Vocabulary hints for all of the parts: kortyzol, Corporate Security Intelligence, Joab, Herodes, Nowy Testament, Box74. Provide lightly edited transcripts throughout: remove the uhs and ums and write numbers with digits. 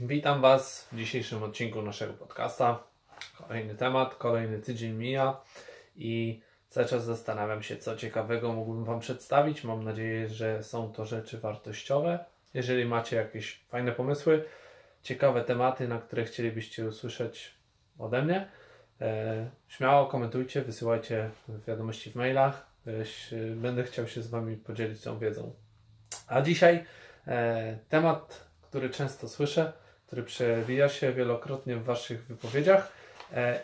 Witam Was w dzisiejszym odcinku naszego podcasta. Kolejny temat, kolejny tydzień mija i cały czas zastanawiam się, co ciekawego mógłbym Wam przedstawić. Mam nadzieję, że są to rzeczy wartościowe. Jeżeli macie jakieś fajne pomysły, ciekawe tematy, na które chcielibyście usłyszeć ode mnie, śmiało komentujcie, wysyłajcie wiadomości w mailach. Będę chciał się z Wami podzielić tą wiedzą. A dzisiaj temat, który często słyszę, który przewija się wielokrotnie w Waszych wypowiedziach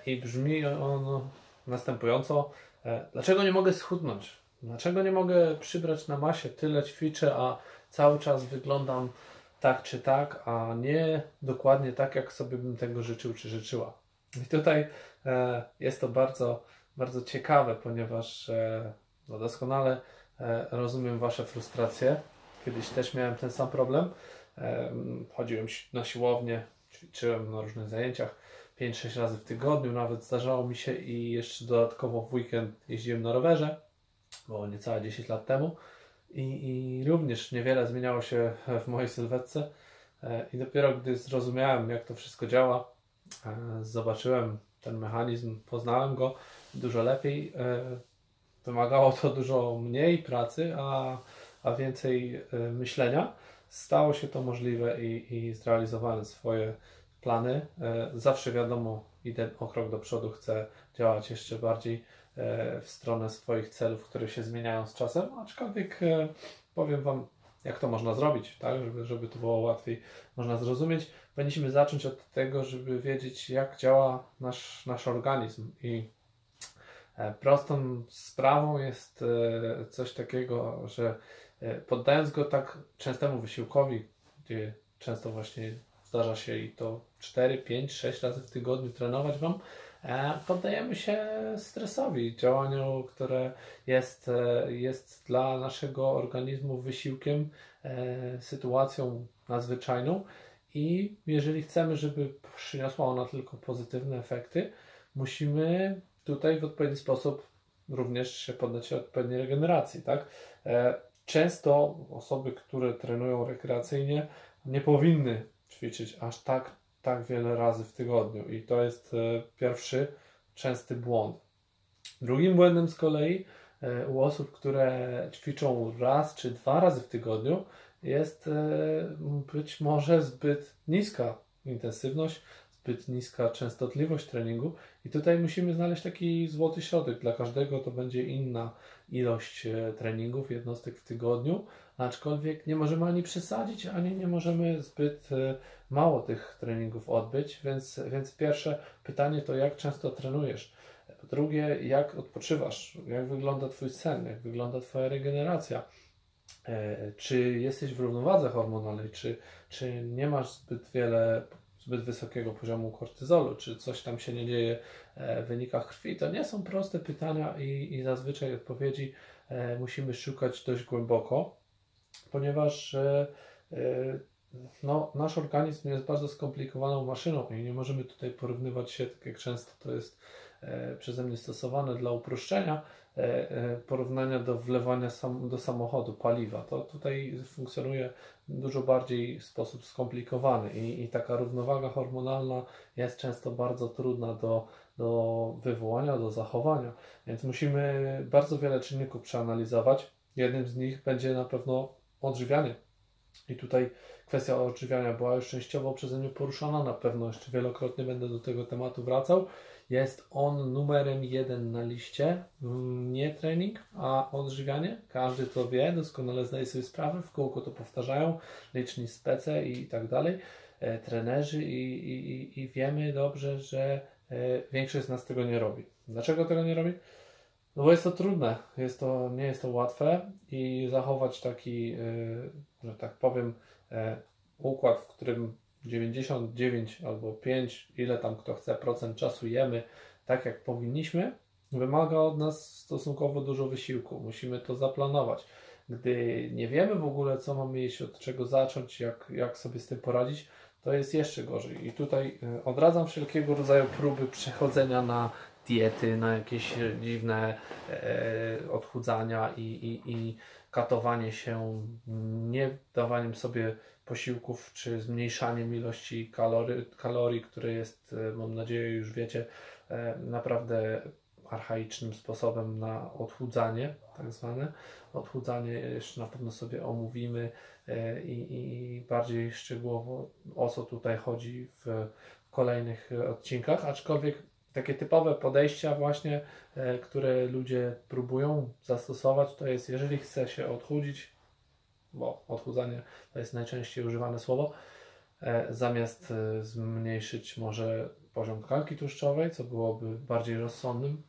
i brzmi on następująco. Dlaczego nie mogę schudnąć? Dlaczego nie mogę przybrać na masie? Tyle ćwiczę, a cały czas wyglądam tak czy tak, a nie dokładnie tak, jak sobie bym tego życzył czy życzyła. I tutaj jest to bardzo, bardzo ciekawe, ponieważ doskonale rozumiem Wasze frustracje. Kiedyś też miałem ten sam problem. Chodziłem na siłownię, ćwiczyłem na różnych zajęciach 5-6 razy w tygodniu, nawet zdarzało mi się, i jeszcze dodatkowo w weekend jeździłem na rowerze, było niecałe 10 lat temu i również niewiele zmieniało się w mojej sylwetce i dopiero gdy zrozumiałem, jak to wszystko działa, zobaczyłem ten mechanizm, poznałem go dużo lepiej, wymagało to dużo mniej pracy, a więcej myślenia. Stało się to możliwe i zrealizowałem swoje plany. Zawsze wiadomo, idę o krok do przodu, chcę działać jeszcze bardziej w stronę swoich celów, które się zmieniają z czasem, aczkolwiek powiem Wam, jak to można zrobić, tak? Żeby to było łatwiej można zrozumieć. Powinniśmy zacząć od tego, żeby wiedzieć, jak działa nasz organizm. I prostą sprawą jest coś takiego, że poddając go tak częstemu wysiłkowi, gdzie często właśnie zdarza się i to 4, 5, 6 razy w tygodniu trenować Wam, poddajemy się stresowi, działaniu, które jest dla naszego organizmu wysiłkiem, sytuacją nadzwyczajną, i jeżeli chcemy, żeby przyniosła ona tylko pozytywne efekty, musimy tutaj w odpowiedni sposób również się poddać się odpowiedniej regeneracji, tak? Często osoby, które trenują rekreacyjnie, nie powinny ćwiczyć aż tak wiele razy w tygodniu i to jest pierwszy częsty błąd. Drugim błędem z kolei u osób, które ćwiczą raz czy dwa razy w tygodniu, jest być może zbyt niska intensywność, zbyt niska częstotliwość treningu i tutaj musimy znaleźć taki złoty środek. Dla każdego to będzie inna ilość treningów, jednostek w tygodniu, aczkolwiek nie możemy ani przesadzić, ani nie możemy zbyt mało tych treningów odbyć, więc pierwsze pytanie to, jak często trenujesz? Drugie, jak odpoczywasz? Jak wygląda Twój sen? Jak wygląda Twoja regeneracja? Czy jesteś w równowadze hormonalnej? Czy nie masz zbyt wysokiego poziomu kortyzolu, czy coś tam się nie dzieje w wynikach krwi? To nie są proste pytania i zazwyczaj odpowiedzi musimy szukać dość głęboko, ponieważ nasz organizm jest bardzo skomplikowaną maszyną i nie możemy tutaj porównywać się, tak jak często to jest przeze mnie stosowane dla uproszczenia, porównania do wlewania do samochodu paliwa. To tutaj funkcjonuje dużo bardziej w sposób skomplikowany i taka równowaga hormonalna jest często bardzo trudna do wywołania, do zachowania, więc musimy bardzo wiele czynników przeanalizować. Jednym z nich będzie na pewno odżywianie. I tutaj kwestia odżywiania była już częściowo przeze mnie poruszana, na pewno jeszcze wielokrotnie będę do tego tematu wracał. Jest on numerem 1 na liście, nie trening, a odżywianie. Każdy to wie, doskonale zdaje sobie sprawę, w kółko to powtarzają liczni spece i tak dalej, trenerzy i wiemy dobrze, że większość z nas tego nie robi. Dlaczego tego nie robi? No bo jest to trudne, nie jest to łatwe i zachować taki, że tak powiem, układ, w którym 99 albo 5, ile tam kto chce, procent czasu jemy tak, jak powinniśmy, wymaga od nas stosunkowo dużo wysiłku. Musimy to zaplanować. Gdy nie wiemy w ogóle, co mamy jeść, od czego zacząć, jak sobie z tym poradzić, to jest jeszcze gorzej. I tutaj odradzam wszelkiego rodzaju próby przechodzenia na diety, na jakieś dziwne odchudzania i katowanie się, nie dawaniem sobie posiłków czy zmniejszaniem ilości kalorii, które jest, mam nadzieję, już wiecie, naprawdę archaicznym sposobem na odchudzanie, tak zwane. Odchudzanie jeszcze na pewno sobie omówimy i bardziej szczegółowo, o co tutaj chodzi w kolejnych odcinkach, aczkolwiek takie typowe podejścia właśnie, które ludzie próbują zastosować, to jest, jeżeli chce się odchudzić, bo odchudzanie to jest najczęściej używane słowo, zamiast zmniejszyć może poziom tkanki tłuszczowej, co byłoby bardziej rozsądnym,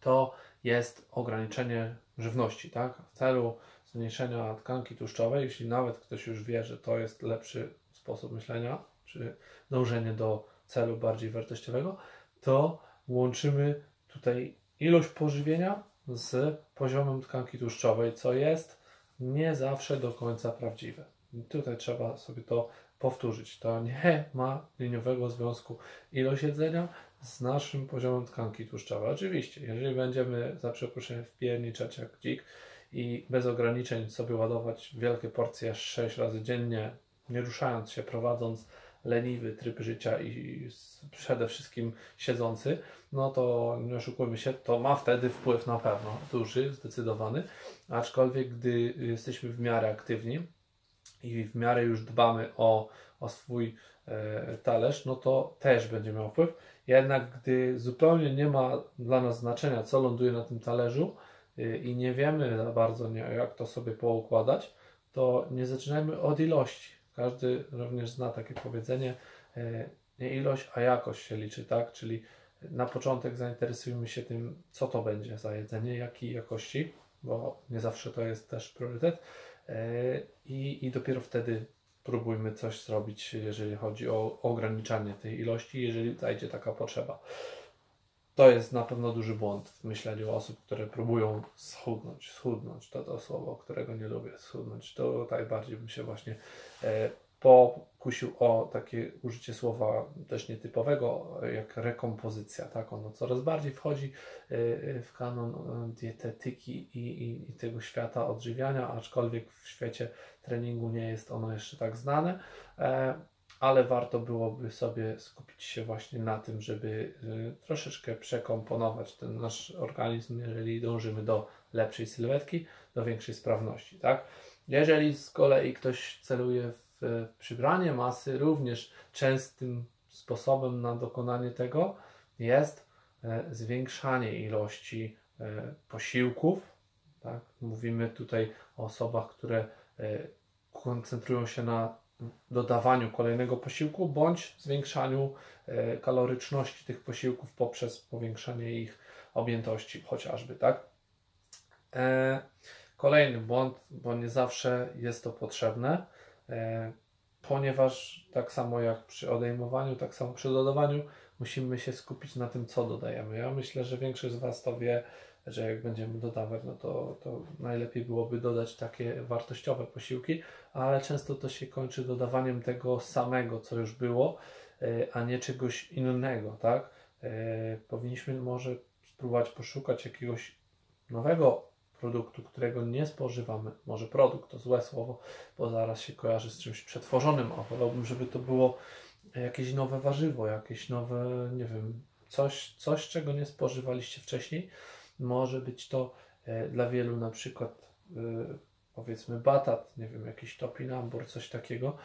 to jest ograniczenie żywności, tak? W celu zmniejszenia tkanki tłuszczowej, jeśli nawet ktoś już wie, że to jest lepszy sposób myślenia, czy dążenie do celu bardziej wartościowego, to łączymy tutaj ilość pożywienia z poziomem tkanki tłuszczowej, co jest nie zawsze do końca prawdziwe. I tutaj trzeba sobie to powtórzyć. To nie ma liniowego związku ilość jedzenia z naszym poziomem tkanki tłuszczowej. Oczywiście, jeżeli będziemy za przeproszeniem wpierniczać jak dzik i bez ograniczeń sobie ładować wielkie porcje 6 razy dziennie, nie ruszając się, prowadząc leniwy tryb życia i przede wszystkim siedzący, no to nie oszukujmy się, to ma wtedy wpływ na pewno duży, zdecydowany, aczkolwiek gdy jesteśmy w miarę aktywni i w miarę już dbamy o swój talerz, no to też będzie miał wpływ, jednak gdy zupełnie nie ma dla nas znaczenia, co ląduje na tym talerzu i nie wiemy za bardzo, jak to sobie poukładać, to nie zaczynajmy od ilości. Każdy również zna takie powiedzenie, nie ilość, a jakość się liczy, tak? Czyli na początek zainteresujmy się tym, co to będzie za jedzenie, jakiej jakości, bo nie zawsze to jest też priorytet i dopiero wtedy próbujmy coś zrobić, jeżeli chodzi o ograniczanie tej ilości, jeżeli zajdzie taka potrzeba. To jest na pewno duży błąd w myśleniu osób, które próbują schudnąć. Schudnąć to słowo, którego nie lubię, schudnąć. To tutaj bardziej bym się właśnie pokusił o takie użycie słowa też nietypowego, jak rekompozycja. Tak? Ono coraz bardziej wchodzi w kanon dietetyki i tego świata odżywiania, aczkolwiek w świecie treningu nie jest ono jeszcze tak znane. Ale warto byłoby sobie skupić się właśnie na tym, żeby troszeczkę przekomponować ten nasz organizm, jeżeli dążymy do lepszej sylwetki, do większej sprawności, tak? Jeżeli z kolei ktoś celuje w przybranie masy, również częstym sposobem na dokonanie tego jest zwiększanie ilości posiłków, tak? Mówimy tutaj o osobach, które koncentrują się na dodawaniu kolejnego posiłku bądź zwiększaniu kaloryczności tych posiłków poprzez powiększanie ich objętości chociażby, tak? Kolejny błąd, bo nie zawsze jest to potrzebne, ponieważ tak samo jak przy odejmowaniu, tak samo przy dodawaniu musimy się skupić na tym, co dodajemy. Ja myślę, że większość z Was to wie, że jak będziemy dodawać, no to najlepiej byłoby dodać takie wartościowe posiłki, ale często to się kończy dodawaniem tego samego, co już było, a nie czegoś innego, tak? Powinniśmy może spróbować poszukać jakiegoś nowego produktu, którego nie spożywamy. Może produkt to złe słowo, bo zaraz się kojarzy z czymś przetworzonym, a wolałbym, żeby to było jakieś nowe warzywo, jakieś nowe, nie wiem, coś czego nie spożywaliście wcześniej. Może być to dla wielu na przykład powiedzmy batat, nie wiem, jakiś topinambur, coś takiego,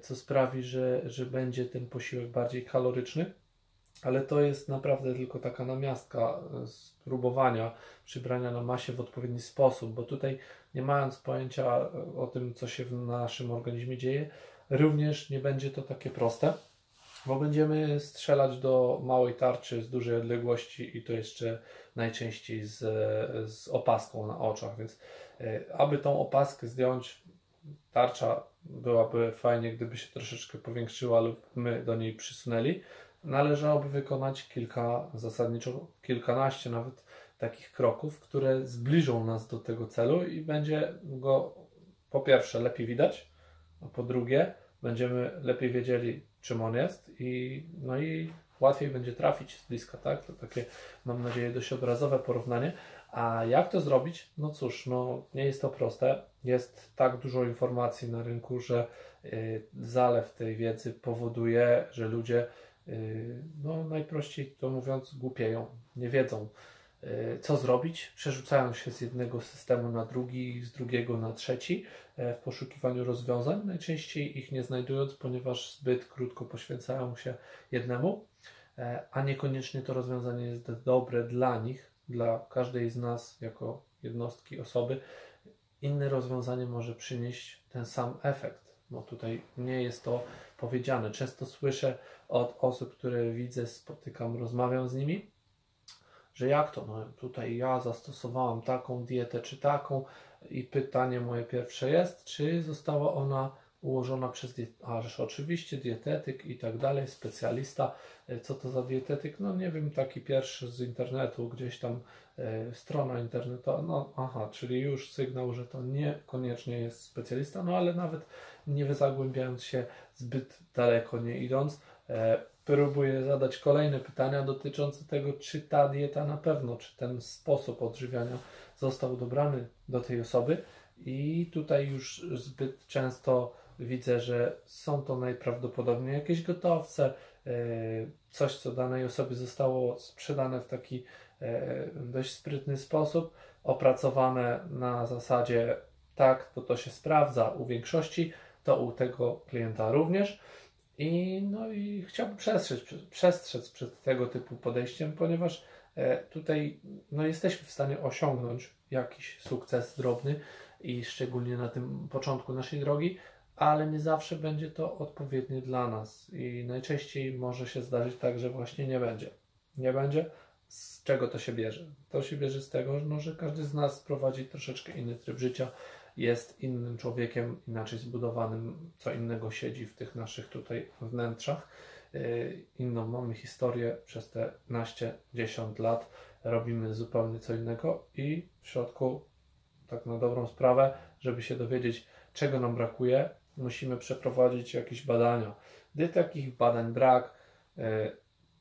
co sprawi, że będzie ten posiłek bardziej kaloryczny, ale to jest naprawdę tylko taka namiastka spróbowania przybrania na masie w odpowiedni sposób, bo tutaj nie mając pojęcia o tym, co się w naszym organizmie dzieje, również nie będzie to takie proste, bo będziemy strzelać do małej tarczy z dużej odległości i to jeszcze najczęściej z opaską na oczach, więc aby tą opaskę zdjąć, tarcza byłaby fajnie, gdyby się troszeczkę powiększyła lub my do niej przysunęli, należałoby wykonać zasadniczo kilkanaście nawet takich kroków, które zbliżą nas do tego celu i będzie go po pierwsze lepiej widać, a po drugie będziemy lepiej wiedzieli, czym on jest i łatwiej będzie trafić z bliska, tak? To takie, mam nadzieję, dość obrazowe porównanie. A jak to zrobić? No cóż, no nie jest to proste. Jest tak dużo informacji na rynku, że zalew tej wiedzy powoduje, że ludzie, no najprościej to mówiąc, głupieją, nie wiedzą, co zrobić. Przerzucają się z jednego systemu na drugi, z drugiego na trzeci w poszukiwaniu rozwiązań. Najczęściej ich nie znajdując, ponieważ zbyt krótko poświęcają się jednemu, a niekoniecznie to rozwiązanie jest dobre dla nich. Dla każdej z nas jako jednostki, osoby, inne rozwiązanie może przynieść ten sam efekt. No tutaj nie jest to powiedziane. Często słyszę od osób, które widzę, spotykam, rozmawiam z nimi, że jak to? No tutaj ja zastosowałam taką dietę czy taką i pytanie moje pierwsze jest, czy została ona ułożona przez dietetyka, oczywiście dietetyk i tak dalej, specjalista. Co to za dietetyk? No nie wiem, taki pierwszy z internetu, gdzieś tam strona internetowa, no aha, czyli już sygnał, że to niekoniecznie jest specjalista, no ale nawet nie zagłębiając się zbyt daleko, nie idąc, próbuję zadać kolejne pytania dotyczące tego, czy ta dieta na pewno, czy ten sposób odżywiania został dobrany do tej osoby. I tutaj już zbyt często widzę, że są to najprawdopodobniej jakieś gotowce, coś, co danej osobie zostało sprzedane w taki dość sprytny sposób, opracowane na zasadzie tak, bo to się sprawdza u większości, to u tego klienta również. I, no i chciałbym przestrzec przed tego typu podejściem, ponieważ tutaj no, jesteśmy w stanie osiągnąć jakiś sukces drobny i szczególnie na tym początku naszej drogi, ale nie zawsze będzie to odpowiednie dla nas i najczęściej może się zdarzyć tak, że właśnie nie będzie. Nie będzie. Z czego to się bierze? To się bierze z tego, no, że każdy z nas prowadzi troszeczkę inny tryb życia, jest innym człowiekiem, inaczej zbudowanym, co innego siedzi w tych naszych tutaj wnętrzach. Inną mamy historię, przez te naście, 10 lat robimy zupełnie co innego i w środku, tak na dobrą sprawę, żeby się dowiedzieć, czego nam brakuje, musimy przeprowadzić jakieś badania. Gdy takich badań brak,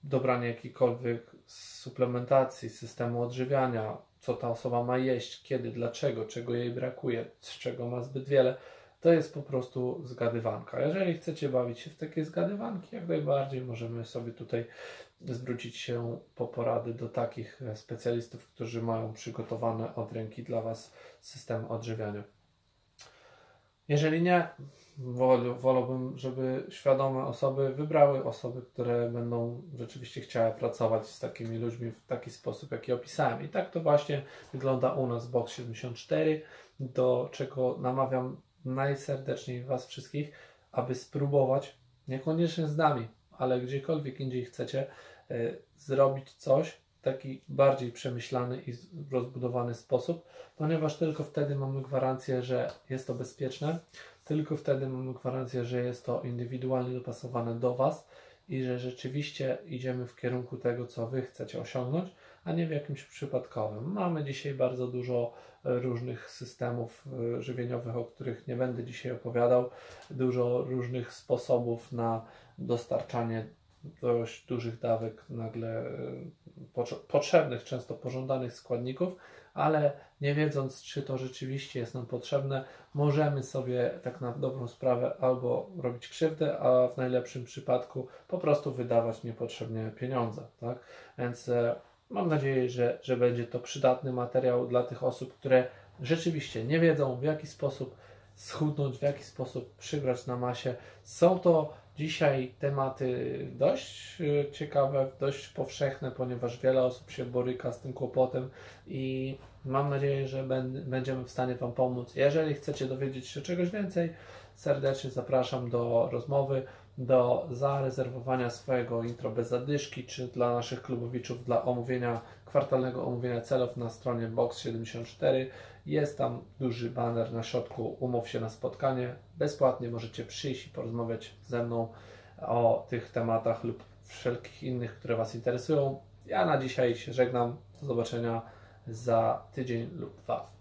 dobranie jakiejkolwiek suplementacji, systemu odżywiania, co ta osoba ma jeść, kiedy, dlaczego, czego jej brakuje, z czego ma zbyt wiele, to jest po prostu zgadywanka. Jeżeli chcecie bawić się w takie zgadywanki, jak najbardziej możemy sobie tutaj zwrócić się po porady do takich specjalistów, którzy mają przygotowane od ręki dla Was system odżywiania. Jeżeli nie, wolałbym, żeby świadome osoby wybrały osoby, które będą rzeczywiście chciały pracować z takimi ludźmi w taki sposób, jaki opisałem. I tak to właśnie wygląda u nas Box74, do czego namawiam najserdeczniej Was wszystkich, aby spróbować, niekoniecznie z nami, ale gdziekolwiek indziej chcecie, zrobić coś w taki bardziej przemyślany i rozbudowany sposób, ponieważ tylko wtedy mamy gwarancję, że jest to bezpieczne, tylko wtedy mamy gwarancję, że jest to indywidualnie dopasowane do Was i że rzeczywiście idziemy w kierunku tego, co Wy chcecie osiągnąć, a nie w jakimś przypadkowym. Mamy dzisiaj bardzo dużo różnych systemów żywieniowych, o których nie będę dzisiaj opowiadał, dużo różnych sposobów na dostarczanie dość dużych dawek nagle potrzebnych, często pożądanych składników, ale nie wiedząc, czy to rzeczywiście jest nam potrzebne, możemy sobie tak na dobrą sprawę albo robić krzywdę, a w najlepszym przypadku po prostu wydawać niepotrzebnie pieniądze, tak? Więc mam nadzieję, że będzie to przydatny materiał dla tych osób, które rzeczywiście nie wiedzą, w jaki sposób schudnąć, w jaki sposób przybrać na masie. Są to dzisiaj tematy dość ciekawe, dość powszechne, ponieważ wiele osób się boryka z tym kłopotem i mam nadzieję, że będziemy w stanie Wam pomóc. Jeżeli chcecie dowiedzieć się czegoś więcej, serdecznie zapraszam do rozmowy, do zarezerwowania swojego intro bez zadyszki, czy dla naszych klubowiczów, dla omówienia, kwartalnego omówienia celów na stronie Box74. Jest tam duży baner na środku, umów się na spotkanie. Bezpłatnie możecie przyjść i porozmawiać ze mną o tych tematach lub wszelkich innych, które Was interesują. Ja na dzisiaj się żegnam. Do zobaczenia za tydzień lub dwa.